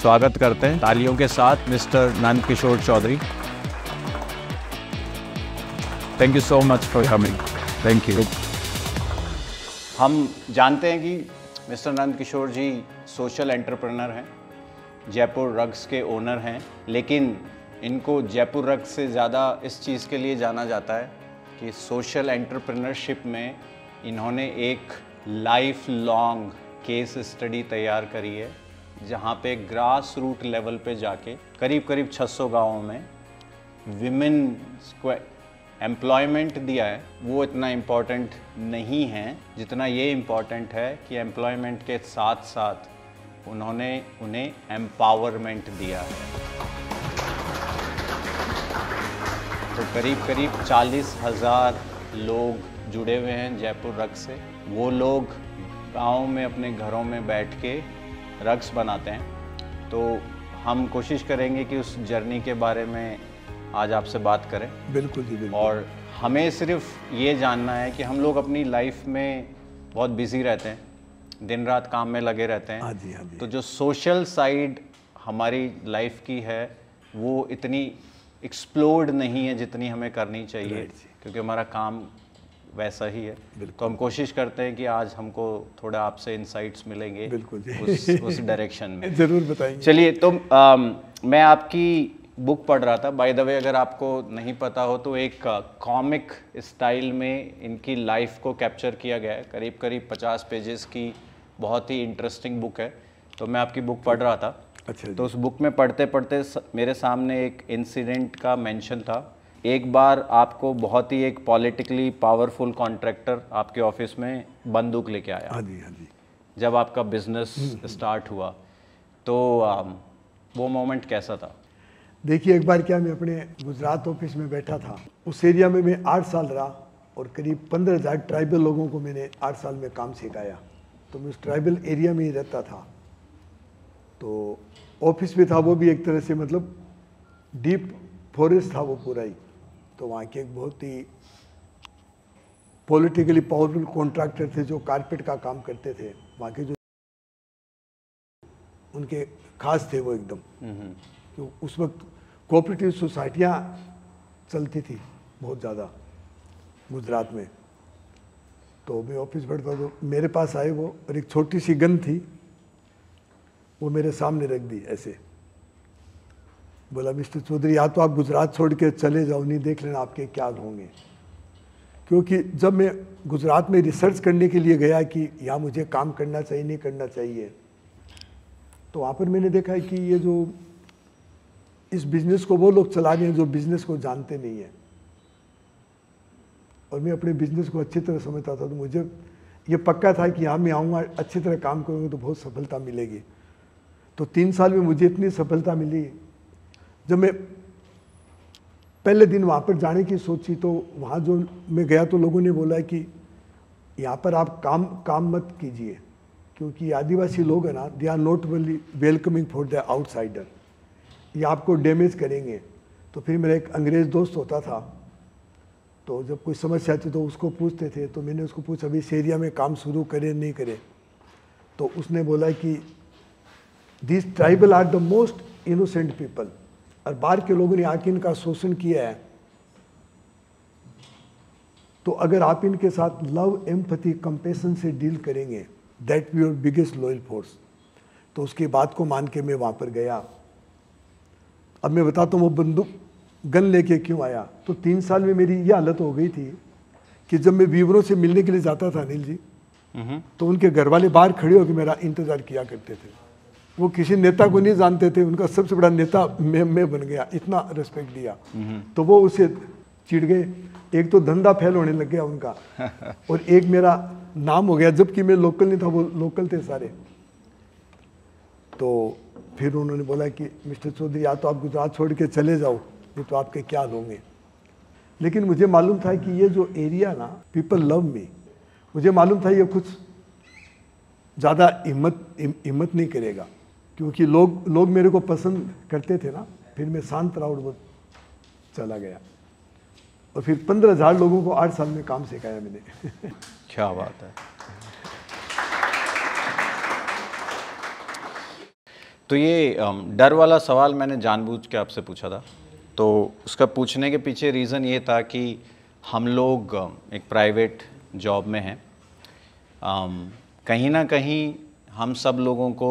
स्वागत करते हैं तालियों के साथ mister Nand Kishore Chaudhary. Thank you so much for coming. Thank you. हम जानते हैं कि mister Nand Kishore ji social entrepreneur हैं, जयपुर रग्स के ओनर हैं, लेकिन इनको जयपुर रग्स से ज़्यादा इस चीज़ के लिए जाना जाता है कि सोशल एंटरप्रेन्योरशिप में इन्होंने एक लाइफ लॉन्ग केस स्टडी तैयार करी है, जहाँ पे ग्रास रूट लेवल पे जाके करीब करीब 600 गाँवों में विमेन को एम्प्लॉयमेंट दिया है। वो इतना इम्पॉर्टेंट नहीं है जितना ये इम्पॉर्टेंट है कि एम्प्लॉयमेंट के साथ साथ उन्होंने उन्हें एम्पावरमेंट दिया है। तो करीब करीब 40,000 लोग जुड़े हुए हैं जयपुर रग्स से। वो लोग गाँव में अपने घरों में बैठ के रग्स बनाते हैं। तो हम कोशिश करेंगे कि उस जर्नी के बारे में आज आपसे बात करें। बिल्कुल जी बिल्कुल। और हमें सिर्फ ये जानना है कि हम लोग अपनी लाइफ में बहुत बिजी रहते हैं, दिन रात काम में लगे रहते हैं। हाँ जी हाँ जी। तो जो सोशल साइड हमारी लाइफ की है वो इतनी एक्सप्लोर्ड नहीं है जितनी हमें करनी चाहिए, क्योंकि हमारा काम वैसा ही है। तो हम कोशिश करते हैं कि आज हमको थोड़ा आपसे इनसाइट्स मिलेंगे उस डायरेक्शन में। ज़रूर बताइए। चलिए, तो मैं आपकी बुक पढ़ रहा था। बाय द वे, अगर आपको नहीं पता हो तो एक कॉमिक स्टाइल में इनकी लाइफ को कैप्चर किया गया है। करीब करीब 50 पेजेस की बहुत ही इंटरेस्टिंग बुक है। तो मैं आपकी बुक पढ़ रहा था। अच्छा। तो उस बुक में पढ़ते पढ़ते मेरे सामने एक इंसिडेंट का मेंशन था। एक बार आपको बहुत ही एक पॉलिटिकली पावरफुल कॉन्ट्रैक्टर आपके ऑफिस में बंदूक लेके आया। हाँ जी हाँ जी। जब आपका बिजनेस स्टार्ट हुआ तो वो मोमेंट कैसा था? देखिए, एक बार क्या, मैं अपने गुजरात ऑफिस में बैठा था। उस एरिया में मैं 8 साल रहा और करीब 15,000 ट्राइबल लोगों को मैंने 8 साल में काम सिखाया। तो मैं उस ट्राइबल एरिया में ही रहता था। तो ऑफिस में था, वो भी एक तरह से मतलब डीप फॉरेस्ट था वो पूरा ही। तो वहाँ के एक बहुत ही पॉलिटिकली पावरफुल कॉन्ट्रैक्टर थे जो कारपेट का काम करते थे। वहाँ के जो उनके खास थे वो एकदम, तो उस वक्त कोऑपरेटिव सोसाइटियाँ चलती थी बहुत ज़्यादा गुजरात में। तो मैं ऑफिस बैठता तो मेरे पास आए वो और एक छोटी सी गन थी वो मेरे सामने रख दी ऐसे। बोला, मिस्टर चौधरी, या तो आप गुजरात छोड़ के चले जाओ, नहीं देख लेना आपके क्या होंगे। क्योंकि जब मैं गुजरात में रिसर्च करने के लिए गया कि यहाँ मुझे काम करना चाहिए नहीं करना चाहिए, तो वहाँ पर मैंने देखा है कि ये जो इस बिज़नेस को वो लोग चला रहे हैं जो बिज़नेस को जानते नहीं है। और मैं अपने बिज़नेस को अच्छी तरह समझता था, तो मुझे ये पक्का था कि यहाँ मैं आऊँगा, अच्छी तरह काम करूँगा तो बहुत सफलता मिलेगी। तो 3 साल में मुझे इतनी सफलता मिली। जब मैं पहले दिन वहाँ पर जाने की सोची तो वहाँ जो मैं गया तो लोगों ने बोला कि यहाँ पर आप काम मत कीजिए, क्योंकि आदिवासी लोग हैं ना, they are not welcoming for the outsider, ये आपको डैमेज करेंगे। तो फिर मेरा एक अंग्रेज़ दोस्त होता था, तो जब कोई समस्या आती तो उसको पूछते थे। तो मैंने उसको पूछा, अभी इस एरिया में काम शुरू करें नहीं करें? तो उसने बोला कि this tribal are the most innocent people, और बाहर के लोगों ने आके इनका शोषण किया है। तो अगर आप इनके साथ लव, एम्पैथी, कंपैशन से डील करेंगे, that we your biggest loyal force. तो उसकी बात को मान के मैं वहाँ पर गया। अब मैं बताता हूँ वो बंदूक गन लेके क्यों आया। तो 3 साल में मेरी ये हालत हो गई थी कि जब मैं वीवरों से मिलने के लिए जाता था अनिल जी, तो उनके घर वाले बाहर खड़े होकर मेरा इंतज़ार किया करते थे। वो किसी नेता को नहीं जानते थे, उनका सबसे बड़ा नेता मैं बन गया, इतना रिस्पेक्ट दिया। तो वो उसे चिढ़ गए। एक तो धंधा फेल होने लग गया उनका और एक मेरा नाम हो गया, जबकि मैं लोकल नहीं था, वो लोकल थे सारे। तो फिर उन्होंने बोला कि मिस्टर चौधरी, या तो आप गुजरात छोड़ के चले जाओ, नहीं तो आपके क्या होंगे। लेकिन मुझे मालूम था कि ये जो एरिया ना, पीपल लव मी, मुझे मालूम था ये कुछ ज़्यादा हिम्मत नहीं करेगा, क्योंकि लोग मेरे को पसंद करते थे ना। फिर मैं शांत रहा और वो चला गया। और फिर 15,000 लोगों को 8 साल में काम सिखाया मैंने। क्या बात है। तो ये डर वाला सवाल मैंने जानबूझ के आपसे पूछा था। तो उसका पूछने के पीछे रीज़न ये था कि हम लोग एक प्राइवेट जॉब में हैं, कहीं ना कहीं हम सब लोगों को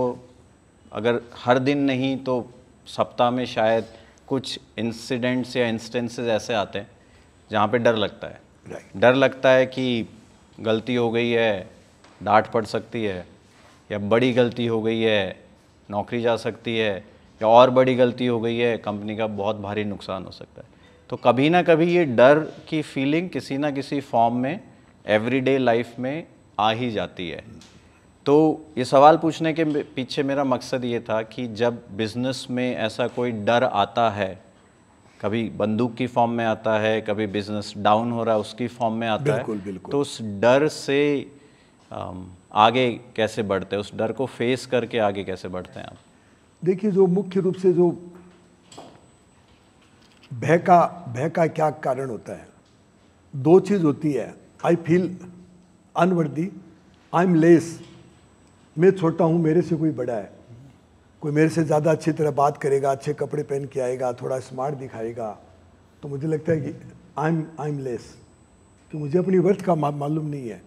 अगर हर दिन नहीं तो सप्ताह में शायद कुछ इंसिडेंट्स या इंस्टेंसेस ऐसे आते हैं जहाँ पे डर लगता है। Right. डर लगता है कि गलती हो गई है, डांट पड़ सकती है, या बड़ी गलती हो गई है, नौकरी जा सकती है, या और बड़ी गलती हो गई है, कंपनी का बहुत भारी नुकसान हो सकता है। तो कभी ना कभी ये डर की फीलिंग किसी ना किसी फॉर्म में एवरीडे लाइफ में आ ही जाती है। तो ये सवाल पूछने के पीछे मेरा मकसद ये था कि जब बिज़नेस में ऐसा कोई डर आता है, कभी बंदूक की फॉर्म में आता है, कभी बिज़नेस डाउन हो रहा है उसकी फॉर्म में आता है, तो उस डर से आगे कैसे बढ़ते हैं, उस डर को फेस करके आगे कैसे बढ़ते हैं आप? देखिए, जो मुख्य रूप से जो भय का क्या कारण होता है, दो चीज़ होती है। I feel unworthy, I am less, मैं छोटा हूँ, मेरे से कोई बड़ा है, कोई मेरे से ज़्यादा अच्छी तरह बात करेगा, अच्छे कपड़े पहन के आएगा, थोड़ा स्मार्ट दिखाएगा, तो मुझे लगता है कि आई एम लेस, कि मुझे अपनी वर्थ का मालूम नहीं है।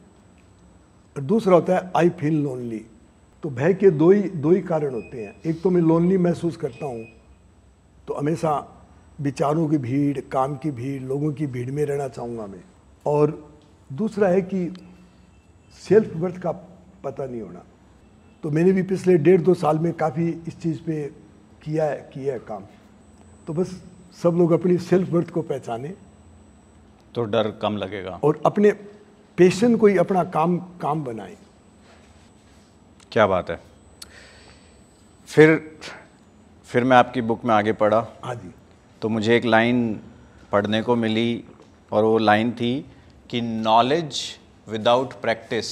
और दूसरा होता है आई फील लोनली। तो भय के दो ही कारण होते हैं। एक तो मैं लोनली महसूस करता हूँ, तो हमेशा विचारों की भीड़, काम की भीड़, लोगों की भीड़ में रहना चाहूँगा मैं। और दूसरा है कि सेल्फ वर्थ का पता नहीं होना। तो मैंने भी पिछले 1.5-2 साल में काफ़ी इस चीज़ पे किया है काम। तो बस सब लोग अपनी सेल्फ वर्थ को पहचाने तो डर कम लगेगा, और अपने पैशन को ही अपना काम बनाए। क्या बात है। फिर मैं आपकी बुक में आगे पढ़ा। हाँ जी। तो मुझे एक लाइन पढ़ने को मिली, और वो लाइन थी कि knowledge without practice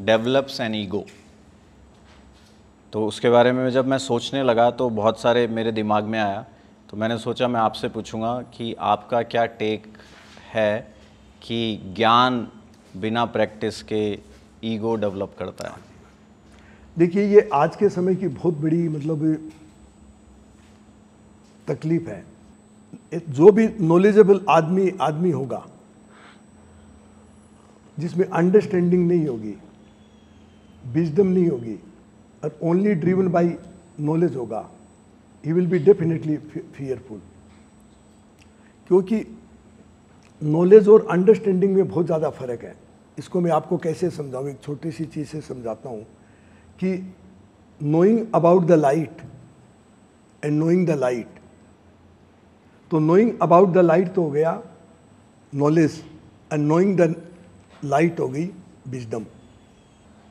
develops an ego. तो उसके बारे में जब मैं सोचने लगा तो बहुत सारे मेरे दिमाग में आया, तो मैंने सोचा मैं आपसे पूछूंगा कि आपका क्या टेक है कि ज्ञान बिना प्रैक्टिस के ईगो डेवलप करता है? देखिए, ये आज के समय की बहुत बड़ी मतलब तकलीफ है। जो भी नॉलेजेबल आदमी होगा जिसमें अंडरस्टैंडिंग नहीं होगी, विजडम नहीं होगी, और ओनली ड्रिवन बाय नॉलेज होगा, he will be definitely fearful. क्योंकि नॉलेज और अंडरस्टैंडिंग में बहुत ज़्यादा फर्क है। इसको मैं आपको कैसे समझाऊँ, एक छोटी सी चीज़ से समझाता हूँ कि knowing about the light and knowing the light. तो नोइंग अबाउट द लाइट तो हो गया knowledge, and knowing the light हो गई विजडम।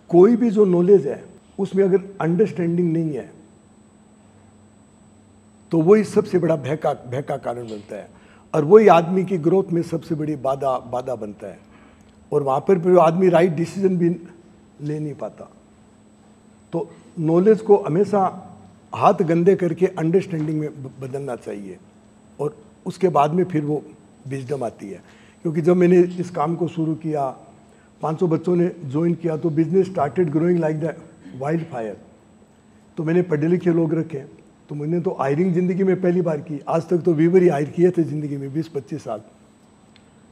कोई भी जो नॉलेज है उसमें अगर अंडरस्टैंडिंग नहीं है तो वही सबसे बड़ा भय का कारण बनता है, और वही आदमी की ग्रोथ में सबसे बड़ी बाधा बनता है, और वहाँ पर भी आदमी राइट डिसीजन भी ले नहीं पाता। तो नॉलेज को हमेशा हाथ गंदे करके अंडरस्टैंडिंग में बदलना चाहिए, और उसके बाद में फिर वो विजडम आती है। क्योंकि जब मैंने इस काम को शुरू किया, 500 बच्चों ने ज्वाइन किया, तो business started growing like the wild fire. तो मैंने पढ़े लिखे लोग रखे, तो मैंने तो हायरिंग ज़िंदगी में पहली बार की, आज तक तो वीवर ही हायर किए थे ज़िंदगी में 20-25 साल।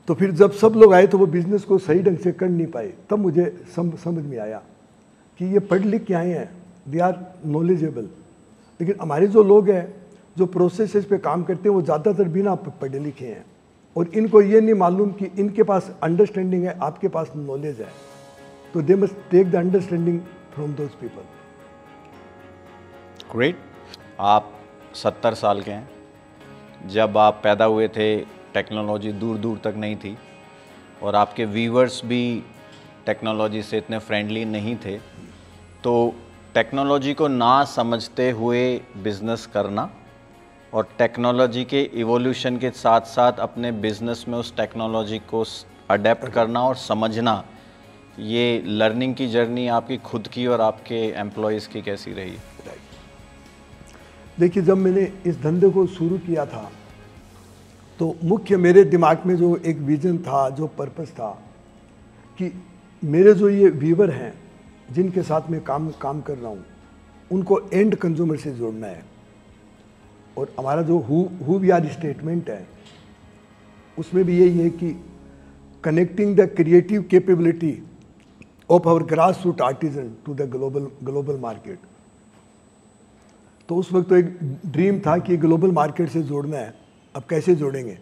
तो फिर जब सब लोग आए तो वो बिज़नेस को सही ढंग से कर नहीं पाए, तब मुझे समझ में आया कि ये पढ़ लिख के आए हैं, दे आर नॉलेजेबल, लेकिन हमारे जो लोग हैं जो प्रोसेसेस पे काम करते हैं वो ज़्यादातर बिना पढ़े लिखे हैं, और इनको ये नहीं मालूम कि इनके पास अंडरस्टैंडिंग है, आपके पास नॉलेज है। तो they must take the understanding from those people. Great. आप 70 साल के हैं। जब आप पैदा हुए थे टेक्नोलॉजी दूर दूर तक नहीं थी, और आपके व्यूअर्स भी टेक्नोलॉजी से इतने फ्रेंडली नहीं थे, तो टेक्नोलॉजी को ना समझते हुए बिज़नेस करना और टेक्नोलॉजी के इवोल्यूशन के साथ साथ अपने बिज़नेस में उस टेक्नोलॉजी को अडेप्ट करना और समझना, ये लर्निंग की जर्नी आपकी खुद की और आपके एम्प्लॉयज़ की कैसी रही? देखिए, जब मैंने इस धंधे को शुरू किया था तो मुख्य मेरे दिमाग में जो एक विज़न था, जो पर्पस था कि मेरे जो ये वीवर हैं जिनके साथ मैं काम कर रहा हूँ, उनको एंड कंज्यूमर से जोड़ना है। और हमारा जो हु वी आर स्टेटमेंट है उसमें भी यही है कि connecting the creative capability of our grass root artisan to the global market. तो उस वक्त तो एक ड्रीम था कि ग्लोबल मार्केट से जोड़ना है, अब कैसे जोड़ेंगे।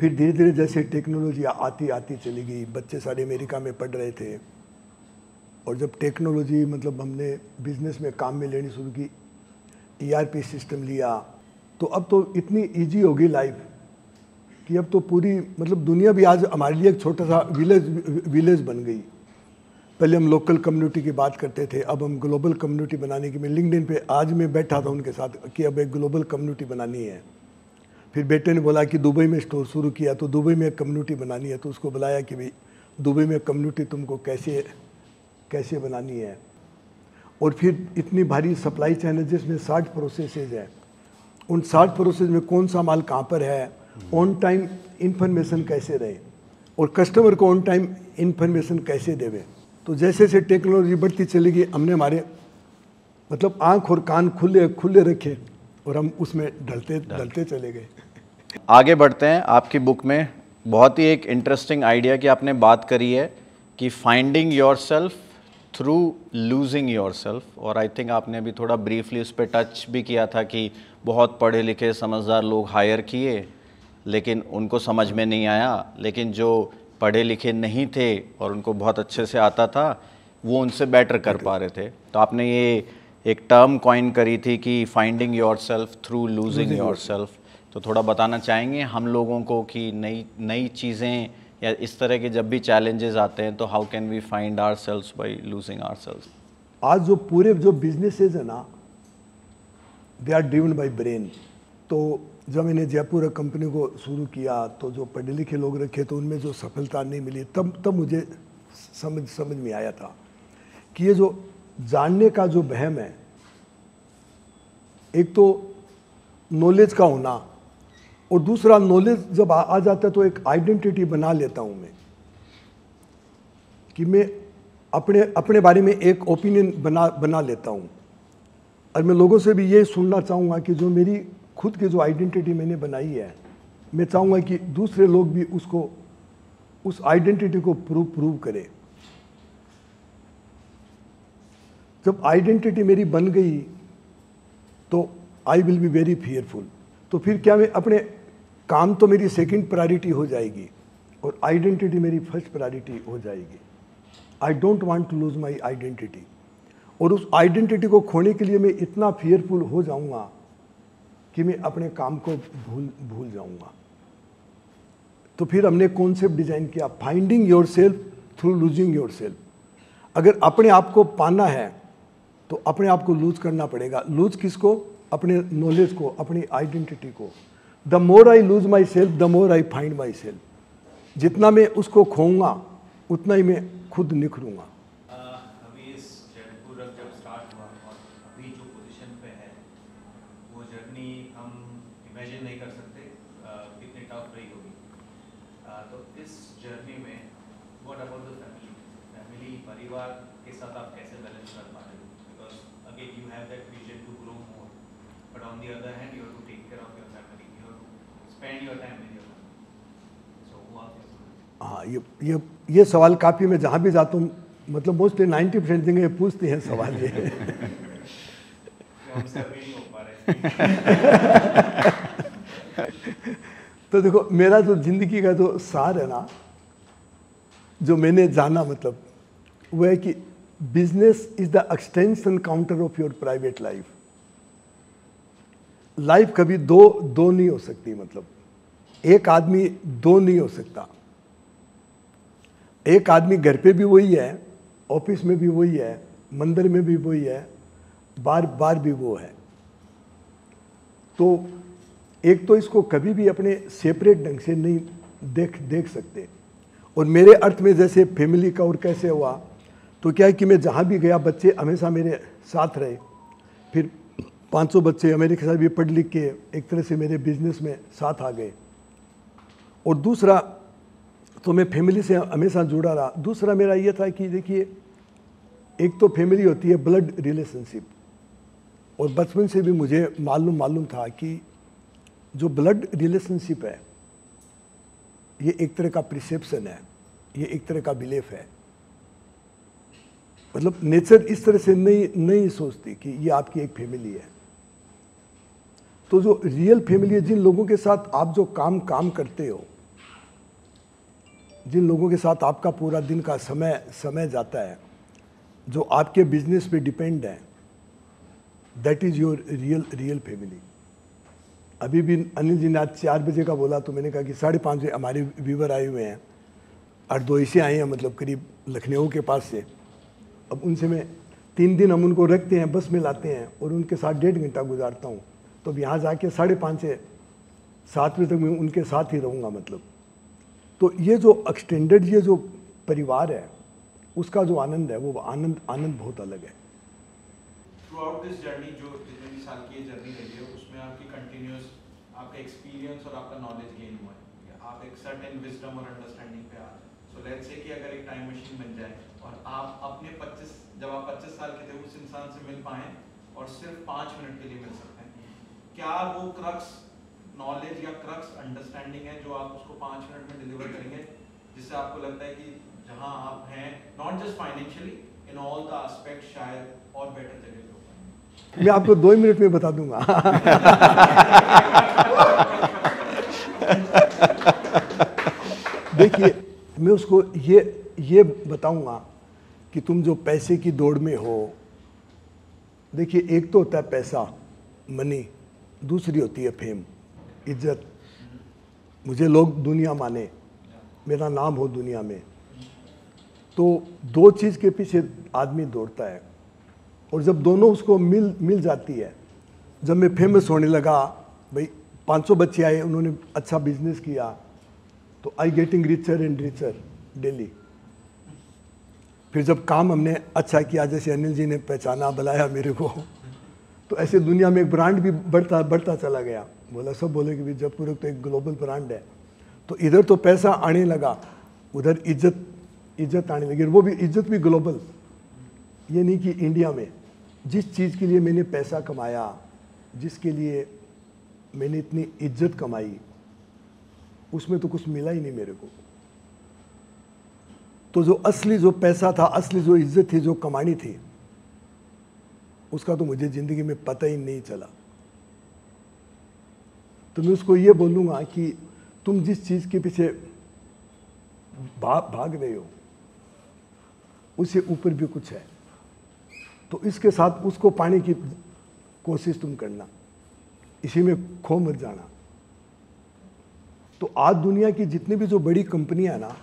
फिर धीरे धीरे जैसे टेक्नोलॉजी आती आती चली गई, बच्चे सारे अमेरिका में पढ़ रहे थे, और जब टेक्नोलॉजी मतलब हमने बिजनेस में काम में लेनी शुरू की, ERP सिस्टम लिया, तो अब तो इतनी इजी हो गई लाइफ कि अब तो पूरी मतलब दुनिया भी आज हमारे लिए एक छोटा सा विलेज बन गई। पहले हम लोकल कम्युनिटी की बात करते थे, अब हम ग्लोबल कम्युनिटी बनाने की, मैं लिंक्डइन पे आज मैं बैठा था उनके साथ कि अब एक ग्लोबल कम्युनिटी बनानी है। फिर बेटे ने बोला कि दुबई में स्टोर शुरू किया तो दुबई में एक कम्युनिटी बनानी है, तो उसको बुलाया कि भाई दुबई में कम्युनिटी तुमको कैसे कैसे बनानी है। और फिर इतनी भारी सप्लाई चैन है जिसमें 60 प्रोसेसेज हैं, उन 60 प्रोसेस में कौन सा माल कहाँ पर है, ऑन टाइम इन्फॉर्मेशन कैसे रहे और कस्टमर को ऑन टाइम इन्फॉर्मेशन कैसे देवे। तो जैसे जैसे टेक्नोलॉजी बढ़ती चली गई, हमने हमारे मतलब आँख और कान खुले रखे और हम उसमें ढलते चले गए। आगे बढ़ते हैं। आपकी बुक में बहुत ही एक इंटरेस्टिंग आइडिया की आपने बात करी है कि finding yourself through losing yourself, और आई थिंक आपने अभी थोड़ा ब्रीफली उस पर टच भी किया था कि बहुत पढ़े लिखे समझदार लोग हायर किए लेकिन उनको समझ में नहीं आया, लेकिन जो पढ़े लिखे नहीं थे और उनको बहुत अच्छे से आता था वो उनसे बेटर कर पा रहे थे। तो आपने ये एक टर्म कॉइन करी थी कि finding yourself through losing yourself, तो थोड़ा बताना चाहेंगे हम लोगों को कि नई चीज़ें या इस तरह के जब भी चैलेंजेस आते हैं तो how can we find our self by losing our self. आज जो पूरे जो बिजनेसेस है ना, they are driven by brain. तो जब मैंने जयपुर कंपनी को शुरू किया तो जो पढ़े लिखे लोग रखे तो उनमें जो सफलता नहीं मिली, तब मुझे समझ में आया था कि ये जो जानने का जो बहम है, एक तो नॉलेज का होना और दूसरा नॉलेज जब आ जाता है तो एक आइडेंटिटी बना लेता हूँ मैं कि मैं अपने बारे में एक ओपिनियन बना लेता हूँ। और मैं लोगों से भी ये सुनना चाहूँगा कि जो मेरी खुद की जो आइडेंटिटी मैंने बनाई है, मैं चाहूँगा कि दूसरे लोग भी उसको उस आइडेंटिटी को प्रूव करें। जब आइडेंटिटी मेरी बन गई तो I will be very fearful. तो फिर क्या मैं अपने काम तो मेरी सेकंड प्रायोरिटी हो जाएगी और आइडेंटिटी मेरी फर्स्ट प्रायोरिटी हो जाएगी। I don't want to lose my identity. और उस आइडेंटिटी को खोने के लिए मैं इतना फियरफुल हो जाऊंगा कि मैं अपने काम को भूल जाऊंगा। तो फिर हमने कॉन्सेप्ट डिज़ाइन किया, finding yourself through losing yourself. अगर अपने आप को पाना है तो अपने आप को लूज करना पड़ेगा। लूज किसको? अपने नॉलेज को, अपनी आइडेंटिटी को। The more I lose myself, the more I find myself. जितना मैं उसको खोऊंगा उतना ही मैं खुद निखरूंगा। अभी इस जयपुर रग जब स्टार्ट हुआ और अभी जो पोजीशन पे है, वो जर्नी हम इमेजिन नहीं कर सकते कितनी टफ रही होगी। तो इस जर्नी में व्हाट अबाउट द फैमिली, परिवार के साथ आप कैसे बैलेंस कर पाते हो? Again, you have that vision to grow more, but on the other hand, you have to take care of your family. You have to spend your time with your family. So, who are you? हाँ, ये सवाल काफ़ी, मैं जहाँ भी जाता हूँ मतलब मोस्टली 90% जगह पूछते हैं सवाल ये। हमसे अभी नहीं हो पा रहे। तो देखो, मेरा जो जिंदगी का जो सार है ना, जो मैंने जाना मतलब वो है कि business is the extension counter of your private life. Life कभी दो नहीं हो सकती, मतलब एक आदमी दो नहीं हो सकता। एक आदमी घर पे भी वही है, ऑफिस में भी वही है, मंदिर में भी वही है, बार भी वो है। तो एक तो इसको कभी भी अपने सेपरेट ढंग से नहीं देख सकते। और मेरे अर्थ में जैसे फैमिली का और कैसे हुआ, तो क्या है कि मैं जहाँ भी गया बच्चे हमेशा मेरे साथ रहे। फिर 500 बच्चे अमेरिका से भी पढ़ लिख के एक तरह से मेरे बिजनेस में साथ आ गए। और दूसरा तो मैं फैमिली से हमेशा जुड़ा रहा। दूसरा मेरा ये था कि देखिए, एक तो फैमिली होती है ब्लड रिलेशनशिप, और बचपन से भी मुझे मालूम था कि जो ब्लड रिलेशनशिप है ये एक तरह का परसेप्शन है, ये एक तरह का बिलीफ है। मतलब नेचर इस तरह से नहीं सोचती कि ये आपकी एक फैमिली है। तो जो रियल फैमिली है, जिन लोगों के साथ आप जो काम करते हो, जिन लोगों के साथ आपका पूरा दिन का समय जाता है, जो आपके बिजनेस पे डिपेंड है, that is your real family. अभी भी अनिल जी ने आज 4 बजे का बोला तो मैंने कहा कि 5:30 बजे हमारे व्यूवर आए हुए हैं, हरदोई से आए हैं, मतलब करीब लखनऊ के पास से। अब उनसे मैं 3 दिन हम उनको रखते हैं, बस में लाते हैं और उनके साथ 1.5 घंटा गुजारता हूँ। तो अब यहाँ जाके 5:30 से 7 बजे तक मैं उनके साथ ही रहूँगा। मतलब तो ये जो एक्सटेंडेड ये जो परिवार है उसका जो आनंद है, वो आनंद बहुत अलग है। और आप अपने 25 जब आप 25 साल के थे उस इंसान से मिल पाएँ और सिर्फ 5 मिनट के लिए मिल सकते हैं, क्या वो क्रक्स नॉलेज या क्रक्स अंडरस्टैंडिंग है जो आप उसको 5 मिनट में डिलीवर करेंगे, जिससे आपको लगता है कि जहाँ आप हैं not just financially in all the aspect शायद और बेटर जगह पे हो पाएंगे? मैं आपको 2 मिनट में बता दूंगा। देखिए, मैं उसको ये बताऊंगा कि तुम जो पैसे की दौड़ में हो, देखिए एक तो होता है पैसा, मनी, दूसरी होती है फेम, इज्जत, मुझे लोग दुनिया माने, मेरा नाम हो दुनिया में। तो 2 चीज़ के पीछे आदमी दौड़ता है और जब दोनों उसको मिल जाती है, जब मैं फेमस होने लगा, भाई 500 बच्चे आए, उन्होंने अच्छा बिजनेस किया, तो I getting richer and richer daily. फिर जब काम हमने अच्छा किया, जैसे अनिल जी ने पहचाना बुलाया मेरे को, तो ऐसे दुनिया में एक ब्रांड भी बढ़ता चला गया। बोला सब बोले कि भाई जयपुर तो एक ग्लोबल ब्रांड है। तो इधर तो पैसा आने लगा, उधर इज्जत आने लगी, वो भी इज्जत भी ग्लोबल, ये नहीं कि इंडिया में। जिस चीज़ के लिए मैंने पैसा कमाया, जिसके लिए मैंने इतनी इज्जत कमाई, उसमें तो कुछ मिला ही नहीं मेरे को। तो जो असली जो पैसा था, असली जो इज्जत थी, जो कमानी थी, उसका तो मुझे ज़िंदगी में पता ही नहीं चला। तो मैं उसको ये बोलूँगा कि तुम जिस चीज़ के पीछे भाग रहे हो, उससे ऊपर भी कुछ है, तो इसके साथ उसको पाने की कोशिश तुम करना, इसी में खो मत जाना। तो आज दुनिया की जितनी भी जो बड़ी कंपनियां ना,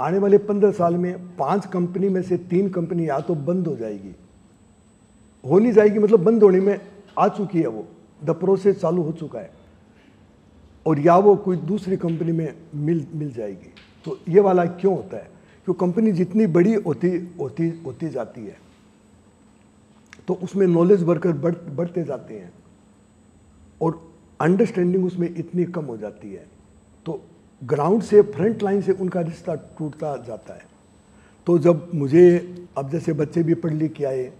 आने वाले 15 साल में 5 कंपनी में से 3 कंपनी या तो बंद हो जाएगी, हो नहीं जाएगी मतलब बंद होने में आ चुकी है, वो द प्रोसेस चालू हो चुका है, और या वो कोई दूसरी कंपनी में मिल जाएगी। तो ये वाला क्यों होता है? क्यों कंपनी जितनी बड़ी होती जाती है, तो उसमें नॉलेज वर्कर बढ़ते जाते हैं और अंडरस्टैंडिंग उसमें इतनी कम हो जाती है, तो ग्राउंड से फ्रंट लाइन से उनका रिश्ता टूटता जाता है। तो जब मुझे अब जैसे बच्चे भी पढ़ लिख के आए,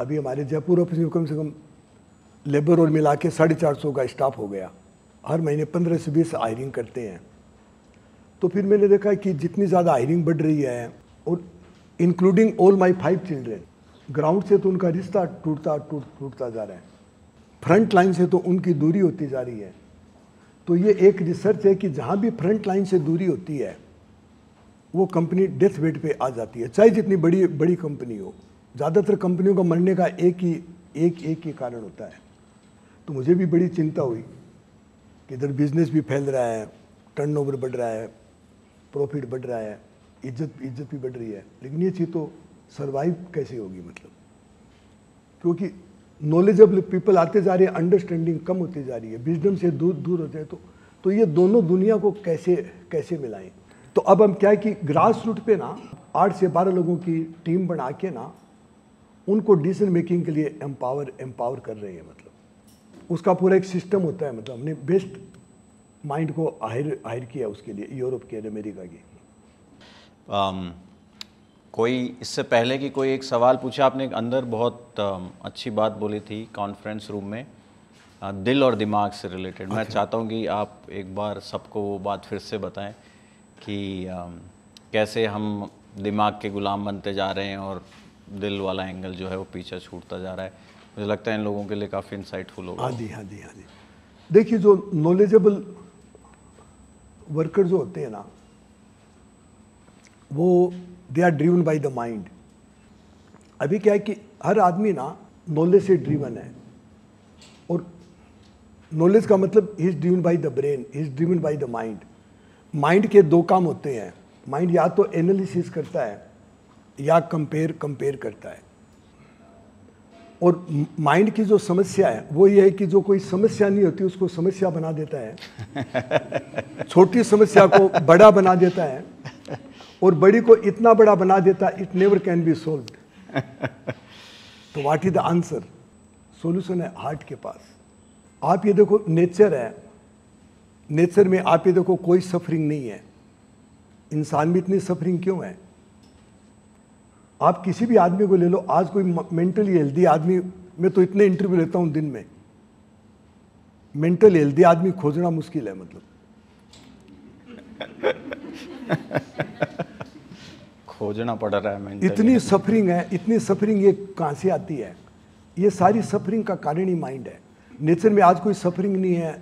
अभी हमारे जयपुर ऑफिस में कम से कम लेबर और मिला के 450 का स्टाफ हो गया, हर महीने 15 से 20 हायरिंग करते हैं। तो फिर मैंने देखा कि जितनी ज़्यादा हायरिंग बढ़ रही है, और including all my 5 children, ground से तो उनका रिश्ता टूटता जा रहा है, फ्रंट लाइन से तो उनकी दूरी होती जा रही है। तो ये एक रिसर्च है कि जहाँ भी फ्रंट लाइन से दूरी होती है, वो कंपनी डेथ बेड पे आ जाती है, चाहे जितनी बड़ी कंपनी हो। ज़्यादातर कंपनियों का मरने का एक ही कारण होता है। तो मुझे भी बड़ी चिंता हुई कि इधर बिजनेस भी फैल रहा है, टर्नओवर बढ़ रहा है, प्रॉफिट बढ़ रहा है, इज्जत भी बढ़ रही है, लेकिन ये चीज़ तो सर्वाइव कैसे होगी? मतलब क्योंकि नॉलेजेबल पीपल आते जा रहे हैं, अंडरस्टैंडिंग कम होती जा रही है, विजडम से दूर होते हैं। तो ये दोनों दुनिया को कैसे मिलाएं? तो अब हम क्या है कि ग्रास रूट पे ना 8 से 12 लोगों की टीम बना के ना उनको डिसीजन मेकिंग के लिए एम्पावर कर रहे हैं। मतलब उसका पूरा एक सिस्टम होता है। मतलब हमने बेस्ट माइंड को हायर किया उसके लिए, यूरोप के, अमेरिका के। कोई इससे पहले कि कोई एक सवाल पूछा, आपने अंदर बहुत अच्छी बात बोली थी कॉन्फ्रेंस रूम में, दिल और दिमाग से रिलेटेड। मैं चाहता हूं कि आप एक बार सबको वो बात फिर से बताएं कि कैसे हम दिमाग के गुलाम बनते जा रहे हैं और दिल वाला एंगल जो है वो पीछे छूटता जा रहा है। मुझे लगता है इन लोगों के लिए काफ़ी इंसाइटफुल होगा। हाँ जी। देखिए, जो नॉलेजेबल वर्कर जो होते हैं ना, वो they are driven by the mind. अभी क्या है कि हर आदमी ना नॉलेज से ड्रीवन है, और नॉलेज का मतलब he is driven by the brain, he is driven by the mind. Mind के दो काम होते हैं, माइंड या तो एनालिसिस करता है या कंपेयर करता है। और माइंड की जो समस्या है वो ये है कि जो कोई समस्या नहीं होती उसको समस्या बना देता है, छोटी समस्या को बड़ा बना देता है और बड़ी को इतना बड़ा बना देता it never can be solved. तो what is the answer? Solution है हार्ट के पास। आप ये देखो, नेचर है, नेचर में आप ये देखो कोई सफरिंग नहीं है। इंसान में इतनी सफरिंग क्यों है? आप किसी भी आदमी को ले लो, आज कोई मेंटली हेल्दी आदमी, मैं तो इतने इंटरव्यू लेता हूँ दिन में, मेंटल हेल्दी आदमी खोजना मुश्किल है। मतलब खोजना पड़ रहा है, इतनी सफरिंग है, इतनी सफरिंग ये कहाँ से आती है? ये सारी सफरिंग का कारण ही माइंड है। नेचर में आज कोई सफरिंग नहीं है,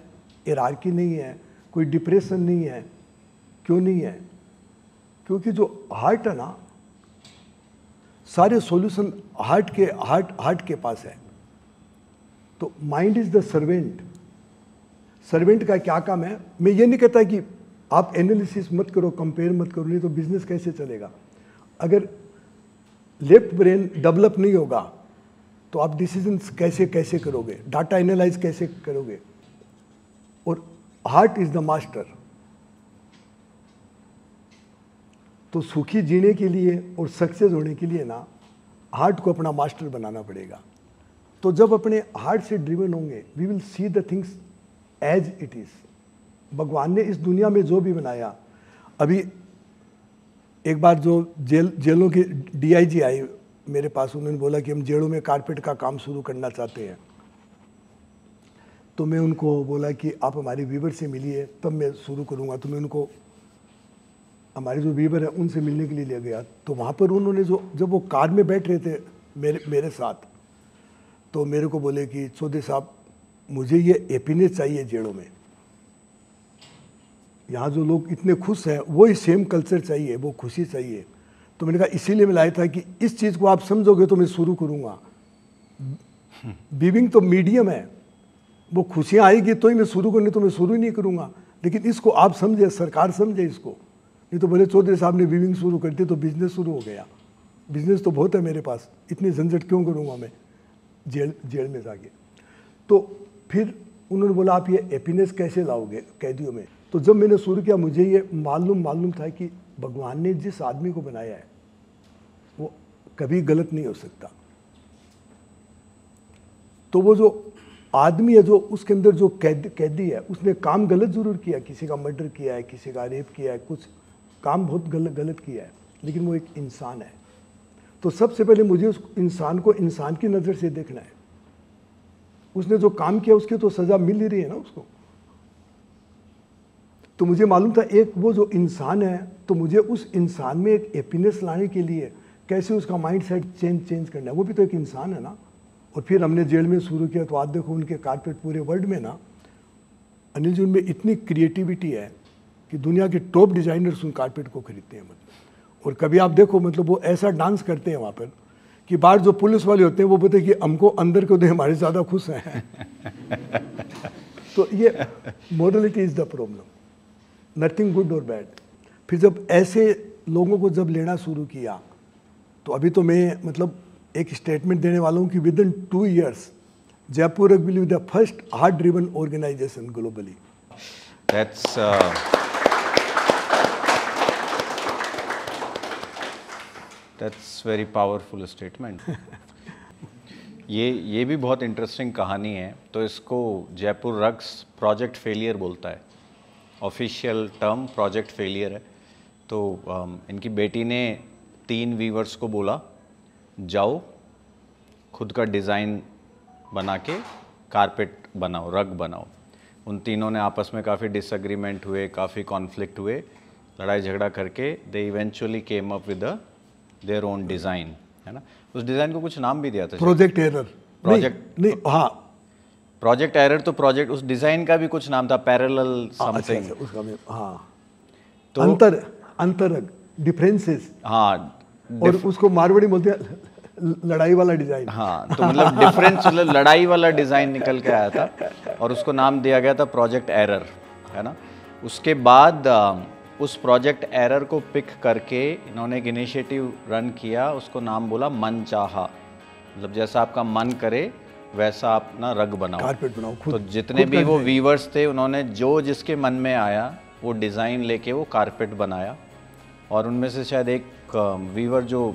हायरार्की नहीं है, कोई डिप्रेशन नहीं है। क्यों नहीं है? क्योंकि जो हार्ट है ना, सारे सॉल्यूशन हार्ट के पास है। तो mind is the servant. Servant का क्या काम है? मैं ये नहीं कहता कि आप एनालिसिस मत करो, कंपेयर मत करो, नहीं तो बिजनेस कैसे चलेगा? अगर लेफ्ट ब्रेन डेवलप नहीं होगा तो आप डिसीजंस कैसे करोगे, डाटा एनालाइज कैसे करोगे? और हार्ट इज द मास्टर। तो सुखी जीने के लिए और सक्सेस होने के लिए ना, हार्ट को अपना मास्टर बनाना पड़ेगा। तो जब अपने हार्ट से ड्रिवन होंगे, we will see the things as it is. भगवान ने इस दुनिया में जो भी बनाया, अभी एक बार जो जेलों के डीआईजी आए मेरे पास, उन्होंने बोला कि हम जेलों में कारपेट का काम शुरू करना चाहते हैं। तो मैं उनको बोला कि आप हमारे वीवर से मिलिए तब मैं शुरू करूँगा। तो मैं उनको, हमारे जो वीवर है उनसे मिलने के लिए ले गया। तो वहाँ पर उन्होंने जब वो कार में बैठ रहे थे मेरे साथ, तो मेरे को बोले कि चौधरी साहब, मुझे ये हैप्पीनेस चाहिए जेड़ों में। यहाँ जो लोग इतने खुश हैं वो ही सेम कल्चर चाहिए, वो खुशी चाहिए। तो मैंने कहा इसीलिए मैं लाया था कि इस चीज़ को आप समझोगे तो मैं शुरू करूँगा। बीविंग तो मीडियम है, वो खुशियाँ आएगी तो ही मैं शुरू करूँगी, तो मैं शुरू ही नहीं करूँगा। लेकिन इसको आप समझे, सरकार समझे इसको। नहीं तो बोले चौधरी साहब ने वीविंग शुरू कर दी तो बिजनेस शुरू हो गया। बिजनेस तो बहुत है मेरे पास, इतनी झंझट क्यों करूँगा मैं जेल में जाके? तो फिर उन्होंने बोला आप ये हैप्पीनेस कैसे लाओगे कैदियों में? तो जब मैंने शुरू किया, मुझे ये मालूम था कि भगवान ने जिस आदमी को बनाया है वो कभी गलत नहीं हो सकता। तो वो जो आदमी है, जो उसके अंदर जो कैदी है, उसने काम गलत ज़रूर किया, किसी का मर्डर किया है, किसी का रेप किया है, कुछ काम बहुत गलत किया है, लेकिन वो एक इंसान है। तो सबसे पहले मुझे उस इंसान को इंसान की नज़र से देखना है। उसने जो काम किया उसकी तो सज़ा मिल ही रही है ना उसको। तो मुझे मालूम था एक वो जो इंसान है, तो मुझे उस इंसान में एक हैप्पीनेस लाने के लिए कैसे उसका माइंडसेट चेंज करना है, वो भी तो एक इंसान है ना। और फिर हमने जेल में शुरू किया, तो आज देखो उनके कारपेट पूरे वर्ल्ड में ना, अनिल जी उनमें इतनी क्रिएटिविटी है कि दुनिया के टॉप डिज़ाइनर्स उन कारपेट को खरीदते हैं। मतलब, और कभी आप देखो, मतलब वो ऐसा डांस करते हैं वहाँ पर कि बाहर जो पुलिस वाले होते हैं वो बोलते हैं कि हमको अंदर को दे, हमारे ज़्यादा खुश हैं। तो ये morality is the problem, nothing good और बैड। फिर जब ऐसे लोगों को जब लेना शुरू किया, तो अभी तो मैं मतलब एक स्टेटमेंट देने वाला हूँ कि within 2 years Jaipur rugs will be the first heart driven organisation globally. That's very powerful statement. ये भी बहुत इंटरेस्टिंग कहानी है। तो इसको जयपुर रग्स प्रोजेक्ट फेलियर बोलता है, ऑफिशियल टर्म प्रोजेक्ट फेलियर है। तो इनकी बेटी ने तीन वीवर्स को बोला जाओ खुद का डिज़ाइन बना के कारपेट बनाओ, रग बनाओ। उन तीनों ने आपस में काफ़ी डिसएग्रीमेंट हुए, काफ़ी कॉन्फ्लिक्ट हुए, लड़ाई झगड़ा करके they eventually came up with their own design, है ना। उस डिज़ाइन को कुछ नाम भी दिया था, प्रोजेक्ट एरर, प्रोजेक्ट नहीं, हाँ प्रोजेक्ट एरर। तो प्रोजेक्ट उस डिज़ाइन का भी कुछ नाम था, पैरेलल समथिंग, उसका भी हाँ, तो अंतर डिफरेंसेस, हाँ, और उसको मारवाड़ी बोलते हैं लड़ाई वाला डिज़ाइन, हाँ। तो मतलब डिफरेंस, लड़ाई वाला डिज़ाइन निकल के आया था और उसको नाम दिया गया था प्रोजेक्ट एरर, है ना। उसके बाद उस प्रोजेक्ट एरर को पिक करके इन्होंने एक इनिशिएटिव रन किया, उसको नाम बोला मन चाहा, मतलब जैसा आपका मन करे वैसा आप ना रग बनाओ, कारपेट बनाओ खुद। तो जितने भी वो वीवर्स थे उन्होंने जो जिसके मन में आया वो डिज़ाइन लेके वो कारपेट बनाया। और उनमें से शायद एक वीवर जो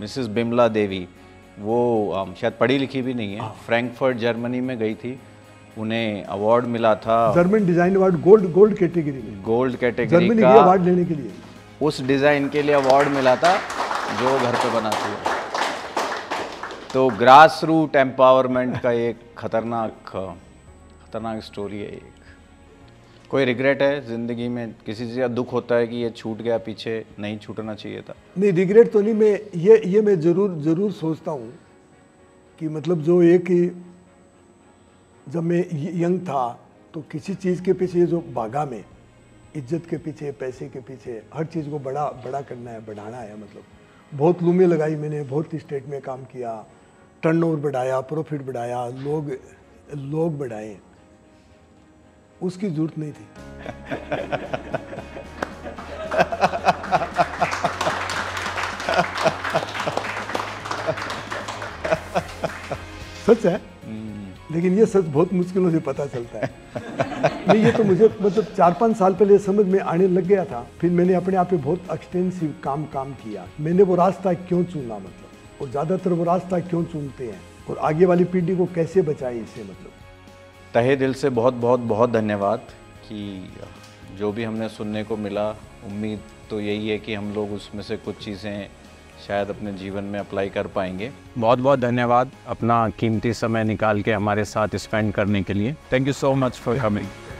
मिसेस बिमला देवी, वो शायद पढ़ी लिखी भी नहीं है, फ्रैंकफर्ट जर्मनी में गई थी, उन्हें अवार्ड मिला था, German design award, gold category में, गोल्ड कैटेगरी का अवार्ड लेने के लिए, उस डिज़ाइन के लिए अवार्ड मिला था जो घर पे बनाती है। तो ग्रास रूट एम्पावरमेंट का एक खतरनाक स्टोरी है। एक कोई रिग्रेट है ज़िंदगी में, किसी चीज़ का दुख होता है कि ये छूट गया, पीछे नहीं छूटना चाहिए था? नहीं, रिग्रेट तो नहीं, मैं ये मैं ज़रूर सोचता हूँ कि मतलब जो एक ही जब मैं यंग था तो किसी चीज़ के पीछे जो भागा में, इज्जत के पीछे, पैसे के पीछे, हर चीज़ को बड़ा करना है, बढ़ाना है। मतलब बहुत लूमें लगाई मैंने, बहुत स्टेट में काम किया, टर्नओवर बढ़ाया, प्रॉफिट बढ़ाया, लोग बढ़ाए, उसकी जरूरत नहीं थी। सच है, लेकिन ये सच बहुत मुश्किलों से पता चलता है। नहीं, ये तो मुझे मतलब 4-5 साल पहले समझ में आने लग गया था। फिर मैंने अपने आप पे बहुत एक्सटेंसिव काम किया। मैंने वो रास्ता क्यों चुना, मतलब, और ज़्यादातर वो रास्ता क्यों चुनते हैं, और आगे वाली पीढ़ी को कैसे बचाए, इसे मतलब तहे दिल से बहुत बहुत बहुत धन्यवाद कि जो भी हमने सुनने को मिला। उम्मीद तो यही है कि हम लोग उसमें से कुछ चीज़ें शायद अपने जीवन में अप्लाई कर पाएंगे। बहुत बहुत धन्यवाद अपना कीमती समय निकाल के हमारे साथ स्पेंड करने के लिए। Thank you so much for coming.